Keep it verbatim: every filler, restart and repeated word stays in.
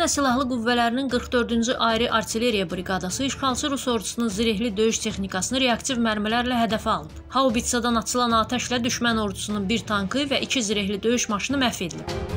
Ermənistanın silahlı qüvvələrinin qırx dördüncü ayrı artilleriya briqadası işğalçı Rus ordusunun zirehli döyüş texnikasını reaktiv mərmilərlə hədəfə alıb. Haubitsadan açılan atəşlə düşmən ordusunun bir tankı və iki zirehli döyüş maşını məhv edilib.